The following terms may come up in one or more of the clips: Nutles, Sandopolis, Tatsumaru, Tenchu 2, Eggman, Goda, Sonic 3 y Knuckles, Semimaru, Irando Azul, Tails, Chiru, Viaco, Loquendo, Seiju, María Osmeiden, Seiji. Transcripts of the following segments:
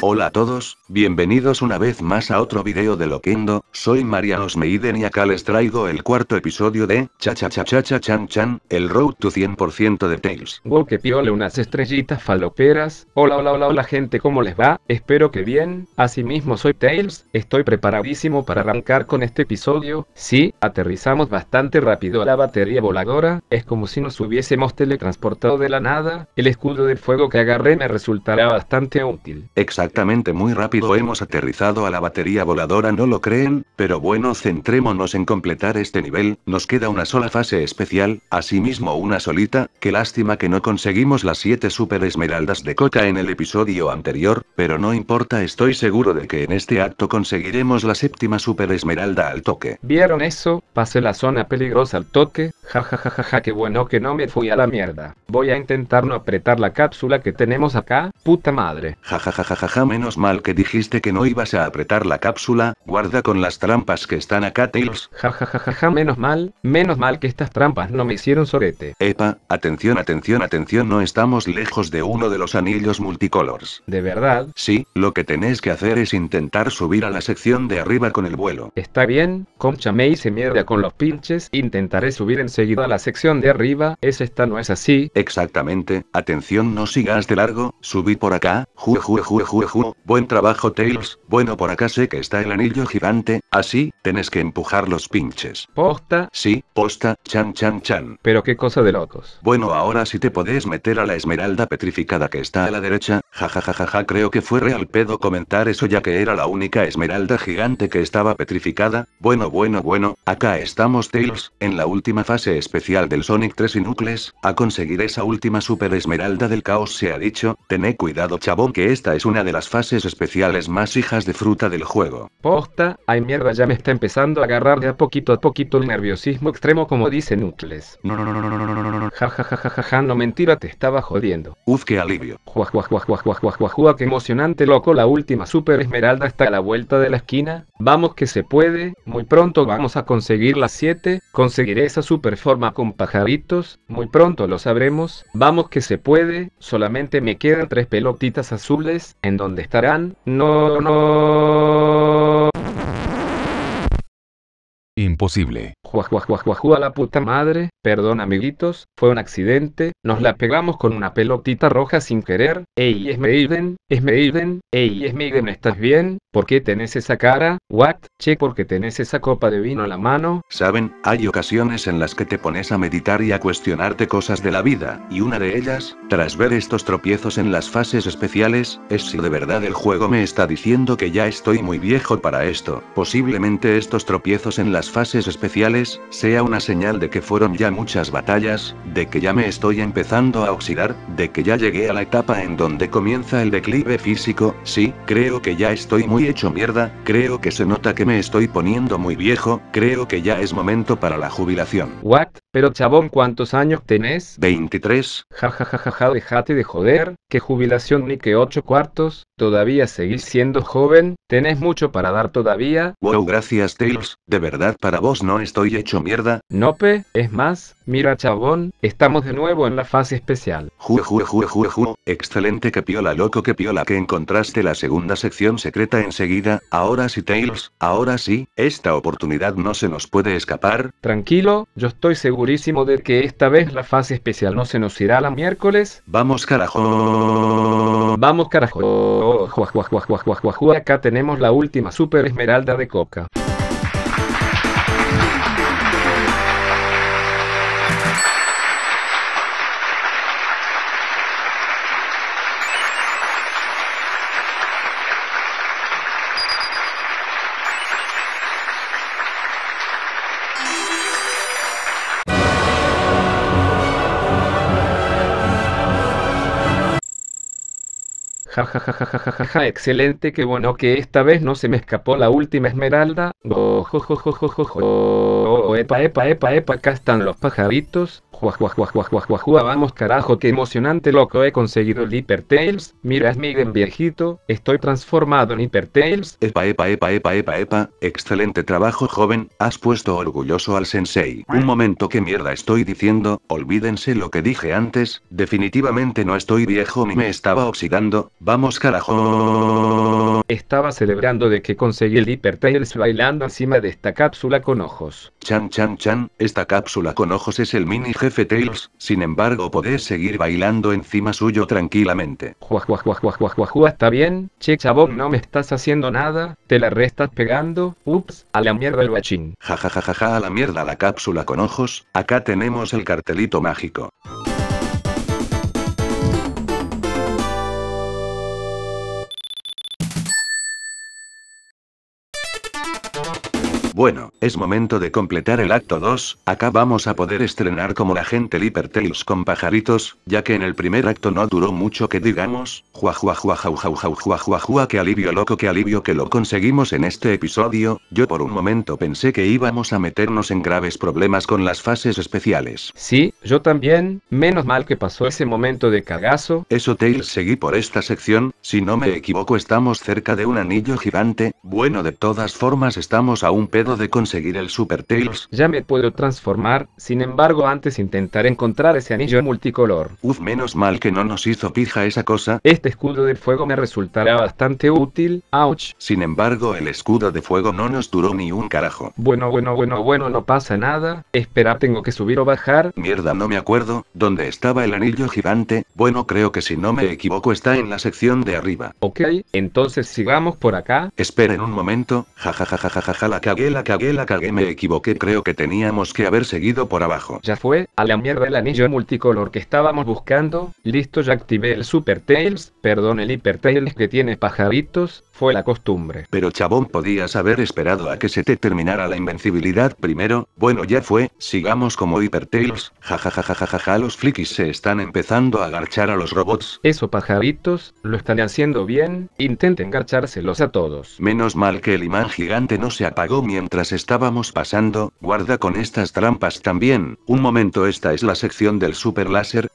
Hola a todos, bienvenidos una vez más a otro video de Loquendo, soy María Osmeiden y acá les traigo el cuarto episodio de Cha-Cha-Cha-Cha-Chan-Chan, el Road to 100% de Tails. Wow, que piole unas estrellitas faloperas. Hola, hola, hola, hola gente, ¿cómo les va? Espero que bien. Asimismo soy Tails, estoy preparadísimo para arrancar con este episodio. Sí, aterrizamos bastante rápido a la batería voladora, es como si nos hubiésemos teletransportado de la nada. El escudo de fuego que agarré me resultará bastante útil. Exactamente, muy rápido hemos aterrizado a la batería voladora, ¿no lo creen? Pero bueno, centrémonos en completar este nivel, nos queda una sola fase especial, asimismo una solita. Qué lástima que no conseguimos las 7 super esmeraldas de coca en el episodio anterior, pero no importa, estoy seguro de que en este acto conseguiremos la 7ª super esmeralda al toque. ¿Vieron eso? Pasé la zona peligrosa al toque, jajajajaja, qué bueno que no me fui a la mierda. Voy a intentar no apretar la cápsula que tenemos acá, puta madre. Jajajajaja. Menos mal que dijiste que no ibas a apretar la cápsula, guarda con las trampas que están acá, Tails. Jajajajaja, menos mal que estas trampas no me hicieron sorete. Epa, atención, atención, atención, no estamos lejos de uno de los anillos multicolors. ¿De verdad? Sí, lo que tenés que hacer es intentar subir a la sección de arriba con el vuelo. Está bien, concha me hice mierda con los pinches, intentaré subir enseguida a la sección de arriba, es esta, no es así. Exactamente, atención, no sigas de largo, subí por acá, buen trabajo Tails. Bueno, por acá sé que está el anillo gigante, así, tenés que empujar los pinches. ¿Posta? Sí, posta, chan chan chan. Pero qué cosa de locos. Bueno, ahora sí te podés meter a la esmeralda petrificada que está a la derecha, jajajajaja, creo que fue real pedo comentar eso ya que era la única esmeralda gigante que estaba petrificada. Bueno, acá estamos Tails, en la última fase especial del Sonic 3 y Knuckles, a conseguir esa última super esmeralda del caos se ha dicho, tené cuidado chabón que esta es una de las fases especiales más hijas de fruta del juego. Posta, ay mierda, ya me está empezando a agarrar de a poquito el nerviosismo extremo como dice Nutles. No. Ja, no mentira, te estaba jodiendo. Uf, qué alivio. Juá, qué emocionante loco, la última super esmeralda está a la vuelta de la esquina. Vamos que se puede, muy pronto vamos a conseguir las 7, conseguiré esa super forma con pajaritos, muy pronto lo sabremos. Vamos que se puede, solamente me quedan 3 pelotitas azules, en donde ¿dónde estarán? No. Imposible. Juá, la puta madre. Perdón amiguitos, fue un accidente, nos la pegamos con una pelotita roja sin querer. Ey Esmeiden, ¿estás bien? ¿Por qué tenés esa cara? What? Che, ¿por qué tenés esa copa de vino en la mano? Saben, hay ocasiones en las que te pones a meditar y a cuestionarte cosas de la vida, y una de ellas, tras ver estos tropiezos en las fases especiales, es si de verdad el juego me está diciendo que ya estoy muy viejo para esto. Posiblemente estos tropiezos en las fases especiales, sea una señal de que fueron ya muchas batallas, de que ya me estoy empezando a oxidar, de que ya llegué a la etapa en donde comienza el declive físico. Sí, creo que ya estoy muy hecho mierda, creo que se nota que me estoy poniendo muy viejo, creo que ya es momento para la jubilación. What? Pero chabón, ¿cuántos años tenés? 23. Ja, dejate de joder, que jubilación ni que 8 cuartos, todavía seguís siendo joven, tenés mucho para dar todavía. Wow, gracias Tails, de verdad para vos no estoy hecho mierda. Nope, es más, mira chabón, estamos de nuevo en la fase especial. Excelente, que piola loco, que piola que encontraste la segunda sección secreta enseguida. Ahora sí Tails, ahora sí, esta oportunidad no se nos puede escapar. Tranquilo, yo estoy segurísimo de que esta vez la fase especial no se nos irá la miércoles. Vamos carajo. Vamos carajo. Acá tenemos la última super esmeralda de coca. Ja, excelente, que bueno que esta vez no se me escapó la última esmeralda. Epa, acá están los pajaritos. Vamos carajo, qué emocionante loco, he conseguido el Hyper Tails. Mira Esmeiden viejito, estoy transformado en Hyper Tails. Epa, excelente trabajo joven, has puesto orgulloso al sensei. Un momento, ¿qué mierda estoy diciendo? Olvídense lo que dije antes, definitivamente no estoy viejo ni me estaba oxidando. Vamos carajo. estaba celebrando de que conseguí el Hyper Tails bailando encima de esta cápsula con ojos. Esta cápsula con ojos es el mini jefe Tails, sin embargo podés seguir bailando encima suyo tranquilamente. Está bien, che chabón, no me estás haciendo nada, te la restas pegando, ups, a la mierda el guachín. Jajajajaja, a la mierda la cápsula con ojos, acá tenemos el cartelito mágico. Bueno, es momento de completar el acto 2, acá vamos a poder estrenar como la gente Hyper Tails con pajaritos, ya que en el primer acto no duró mucho que digamos, qué alivio que lo conseguimos en este episodio, yo por un momento pensé que íbamos a meternos en graves problemas con las fases especiales. Sí, yo también, menos mal que pasó ese momento de cagazo. Eso Tails, seguí por esta sección, si no me equivoco estamos cerca de un anillo gigante, bueno de todas formas estamos a un pedo de conseguir el Super Tails. Ya me puedo transformar, sin embargo antes intentaré encontrar ese anillo multicolor. Uf, menos mal que no nos hizo pija esa cosa. Este escudo de fuego me resultará bastante útil, ouch. Sin embargo el escudo de fuego no nos duró ni un carajo. Bueno, no pasa nada, espera, tengo que subir o bajar. Mierda, no me acuerdo, ¿dónde estaba el anillo gigante? Bueno, creo que si no me equivoco está en la sección de arriba. Ok, entonces sigamos por acá. Esperen un momento, jajajajajaja, la cagué, me equivoqué, creo que teníamos que haber seguido por abajo. Ya fue, a la mierda el anillo multicolor que estábamos buscando, listo, ya activé el Super Tails, perdón el Hyper Tails que tiene pajaritos, fue la costumbre. Pero chabón, podías haber esperado a que se te terminara la invencibilidad primero, bueno ya fue, sigamos como Hyper Tails, jajajajajaja, los flikis se están empezando a garchar a los robots. Eso pajaritos, lo están haciendo bien, intenten garchárselos a todos. Menos mal que el imán gigante no se apagó mientras estábamos pasando, guarda con estas trampas también, un momento, esta es la sección del super láser,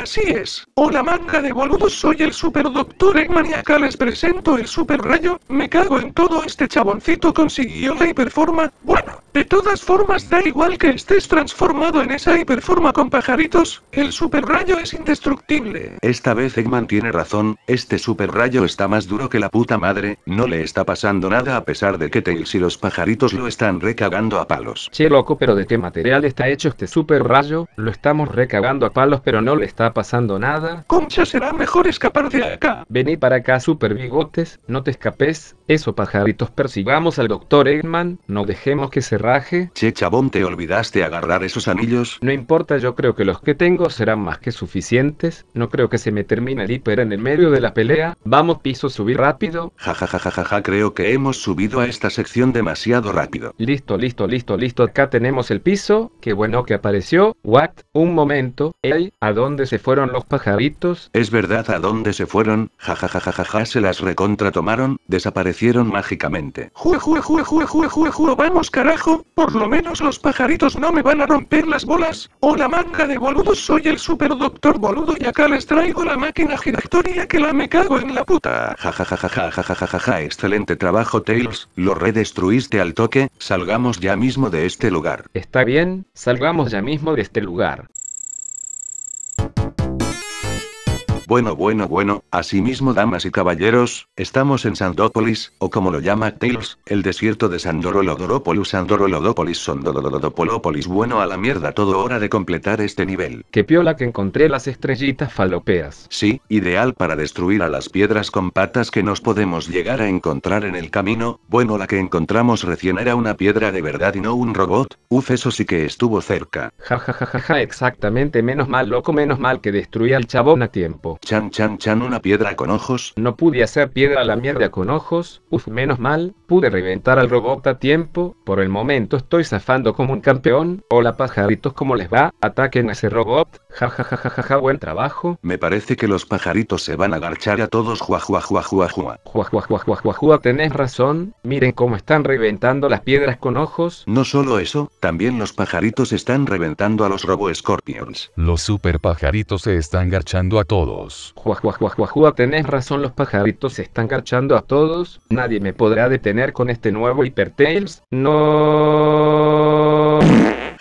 así es, hola manga de boludos, soy el super doctor Eggman y acá les presento el super rayo, me cago en todo, este chaboncito consiguió la hiperforma, bueno, de todas formas da igual que estés transformado en esa hiperforma con pajaritos, el super rayo es indestructible. Esta vez Eggman tiene razón, este super rayo está más duro que la puta madre, no le está pasando nada a pesar de que Tails y los pajaritos lo están recagando a palos. Che loco, pero ¿de qué material está hecho este super rayo? Lo estamos recagando a palos pero no le está pasando nada. Concha, será mejor escapar de acá. Vení para acá super bigotes, no te escapes. Eso pajaritos, persigamos al doctor Eggman, no dejemos que se raje. Che chabón, te olvidaste agarrar esos anillos. No importa, yo creo que los que tengo serán más que suficientes, no creo que se me termine el hiper en el medio de la pelea. Vamos piso, subir rápido. Jajajajaja, creo que hemos subido a esta sección demasiado rápido. Listo, acá tenemos el piso, qué bueno que apareció. What? Un momento, ey, ¿a dónde se fueron los pajaritos? Es verdad, ¿a dónde se fueron? Jajajajaja, se las recontratomaron, desaparecieron mágicamente. Vamos carajo, por lo menos los pajaritos no me van a romper las bolas. Hola manga de boludos, soy el super doctor boludo y acá les traigo la máquina giratoria que la me cago en la puta. Jajajajaja, excelente trabajo Tails, lo redestruiste al toque, salgamos ya mismo de este lugar. Está bien, salgamos ya mismo de este lugar. Bueno, asimismo damas y caballeros, estamos en Sandopolis, o como lo llama Tails, el desierto de Sandorolodopolis, bueno a la mierda todo, hora de completar este nivel. Que piola que encontré las estrellitas falopeas. Sí, ideal para destruir a las piedras con patas que nos podemos llegar a encontrar en el camino, bueno la que encontramos recién era una piedra de verdad y no un robot, uf eso sí que estuvo cerca. Jajajajaja, exactamente, menos mal loco, menos mal que destruí al chabón a tiempo. Una piedra con ojos. No pude hacer piedra a la mierda con ojos. Uf, menos mal, pude reventar al robot a tiempo. Por el momento estoy zafando como un campeón. Hola pajaritos, ¿cómo les va? Ataquen a ese robot. Jajajajaja, buen trabajo. Me parece que los pajaritos se van a garchar a todos. Tenés razón. Miren cómo están reventando las piedras con ojos. No solo eso, también los pajaritos están reventando a los robo scorpions. Los super pajaritos se están garchando a todos. Tenés razón, los pajaritos se están garchando a todos. Nadie me podrá detener con este nuevo Hyper Tails. No.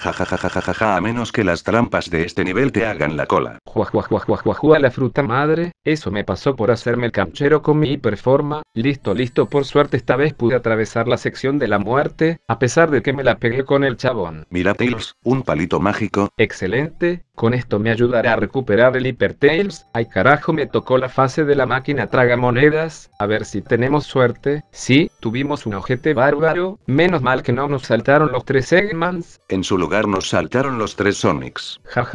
Ja, a menos que las trampas de este nivel te hagan la cola. Juajuajuajuajuajua la fruta madre, eso me pasó por hacerme el canchero con mi hiperforma. Listo, por suerte esta vez pude atravesar la sección de la muerte, a pesar de que me la pegué con el chabón. Mira Tails, un palito mágico. Excelente, con esto me ayudará a recuperar el hiper Tails. Ay carajo, me tocó la fase de la máquina tragamonedas, a ver si tenemos suerte. Sí, tuvimos un ojete bárbaro, menos mal que no nos saltaron los tres Eggmans. En su lugar nos saltaron los tres Sonics. Ja,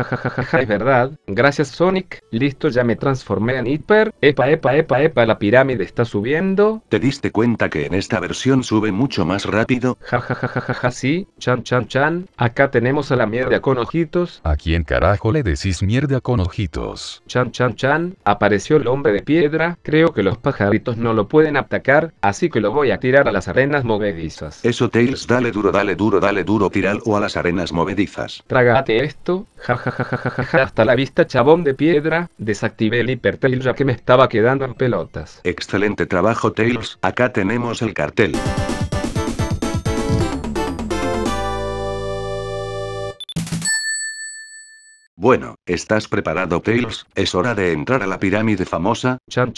es verdad, gracias Sonic. Listo, ya me transformé en hiper. Epa, la pirámide está subiendo. ¿Te diste cuenta que en esta versión sube mucho más rápido? Ja, sí, chan, acá tenemos a la mierda con ojitos. ¿A quién carajo le decís mierda con ojitos? Chan, apareció el hombre de piedra, creo que los pajaritos no lo pueden atacar, así que lo voy a tirar a las arenas movedizas. Eso Tails, dale duro, tiralo a las arenas movedizas. Trágate esto, ja, hasta la vista chabón de piedra, desactivé el hiper Tails ya que me estaba quedando en pelotas. Excelente trabajo Tails, acá tenemos el cartel. Bueno, ¿estás preparado Tails? Es hora de entrar a la pirámide famosa. Chan,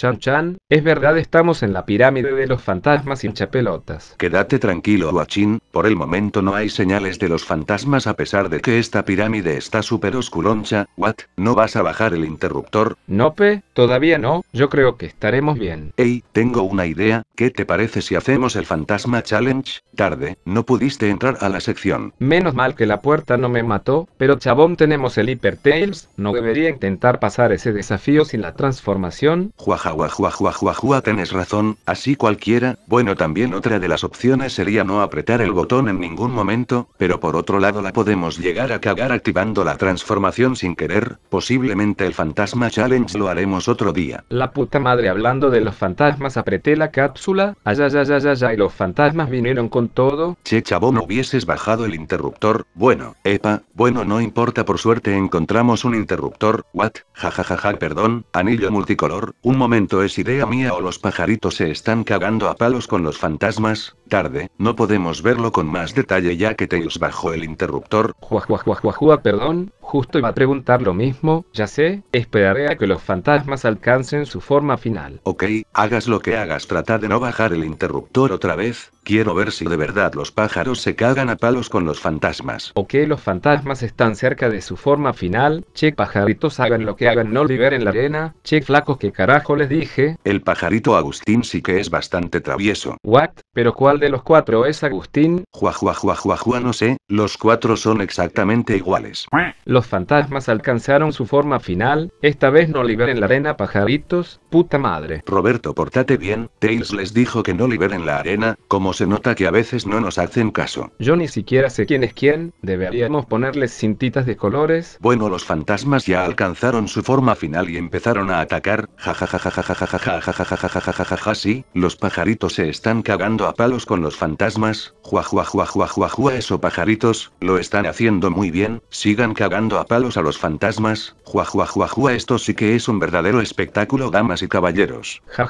es verdad, estamos en la pirámide de los fantasmas hinchapelotas. Quédate tranquilo guachín, por el momento no hay señales de los fantasmas a pesar de que esta pirámide está súper osculoncha. ¿What? ¿No vas a bajar el interruptor? Nope, todavía no, yo creo que estaremos bien. Ey, tengo una idea, ¿qué te parece si hacemos el fantasma challenge? Tarde, no pudiste entrar a la sección. Menos mal que la puerta no me mató, pero chabón tenemos el hiper Tails, no debería intentar pasar ese desafío sin la transformación. Juajuajuajuajuajua, tenés razón, así cualquiera. Bueno, también otra de las opciones sería no apretar el botón en ningún momento, pero por otro lado la podemos llegar a cagar activando la transformación sin querer. Posiblemente el fantasma challenge lo haremos otro día. La puta madre, hablando de los fantasmas, apreté la cápsula, y los fantasmas vinieron con todo. Che chabón, no hubieses bajado el interruptor. Bueno, bueno no importa, por suerte encontramos un interruptor. What? Ja, perdón, anillo multicolor, un momento, ¿es idea mía o los pajaritos se están cagando a palos con los fantasmas? Tarde, no podemos verlo con más detalle ya que Tails bajó el interruptor. Juajuajuajuajua, perdón, justo iba a preguntar lo mismo, ya sé, esperaré a que los fantasmas alcancen su forma final. Ok, hagas lo que hagas, trata de no bajar el interruptor otra vez, quiero ver si de verdad los pájaros se cagan a palos con los fantasmas. Ok, los fantasmas están cerca de su forma final. Che pajaritos, hagan lo que hagan, no liberen la arena. Che flacos, que carajo les dije. El pajarito Agustín sí que es bastante travieso. What? ¿Pero cuál de los cuatro es Agustín? Juajuajuajuajua, no sé, los cuatro son exactamente iguales. Los fantasmas alcanzaron su forma final, esta vez no liberen la arena pajaritos, puta madre. Roberto, portate bien, Tails les dijo que no liberen la arena, como se nota que a veces no nos hacen caso. Yo ni siquiera sé quién es quién, deberíamos ponerles cintitas de colores. Bueno, los fantasmas ya alcanzaron su forma final y empezaron a atacar. Ja, sí, los pajaritos se están cagando a palos con los fantasmas. Juajuajuajuajua, eso pajaritos, lo están haciendo muy bien, sigan cagando a palos a los fantasmas. Juajuajuajua, esto sí que es un verdadero espectáculo, damas y caballeros. Ja,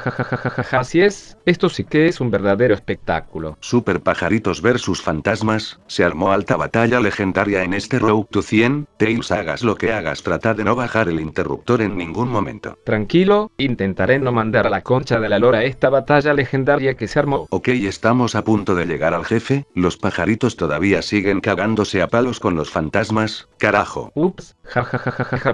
así es, esto sí que es un verdadero espectáculo. Super pajaritos versus fantasmas, se armó alta batalla legendaria en este Road to 100, Tails, hagas lo que hagas, trata de no bajar el interruptor en ningún momento. Tranquilo, intentaré no mandar a la concha de la lora esta batalla legendaria que se armó. Ok, estamos a punto de llegar al jefe, los pajaritos todavía siguen cagándose a palos con los fantasmas, carajo. Ups, ja,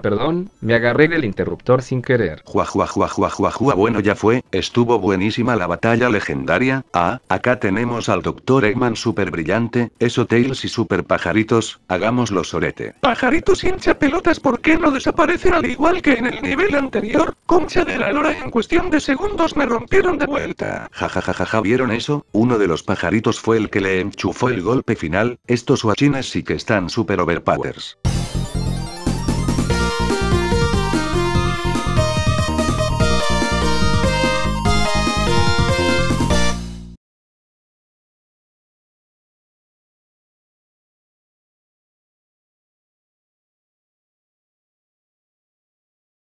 perdón, me agarré del interruptor sin querer. Juajuajuajuajuajua, bueno ya fue, estuvo buenísima la batalla legendaria. Ah, acá tenemos al Dr. Eggman super brillante, eso Tails y super pajaritos, hagamos los sorete. Pajaritos hincha pelotas, ¿por qué no desaparecen al igual que en el nivel anterior? Concha de la lora, en cuestión de segundos me rompieron de vuelta. Ja, ¿vieron eso? Uno de los pajaritos fue el que le enchufó el golpe final, estos guachines sí que están super overpowers.